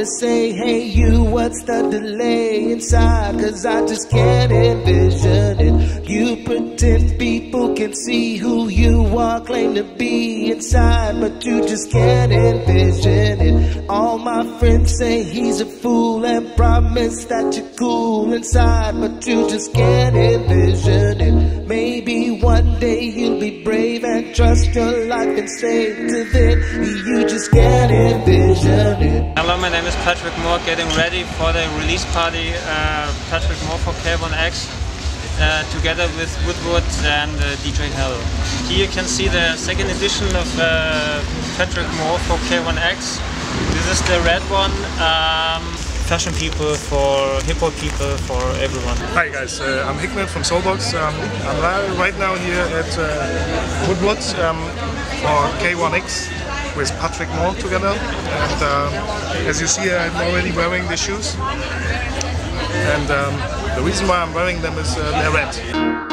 wanna say, hey you, what's the delay inside? Cause I just can't envision it. You pretend people can see who you are, claim to be inside, but you just can't envision it. All my friends say he's a fool and promise that you're cool inside, but you just can't envision it. Maybe one day you'll be brave and trust your life and say to them, you just can't envision it. Hello, my name is Patrick Mohr, getting ready for the release party. Patrick Mohr for K1X, together with Wood Wood and DJ Hell. Here you can see the second edition of Patrick Mohr for K1X. This is the red one. Fashion people, for hip-hop people, for everyone. Hi guys, I'm Hickman from Soulbox. I'm right now here at Wood Wood for K1X with Patrick Mohr together, and as you see I'm already wearing the shoes, and the reason why I'm wearing them is they're red.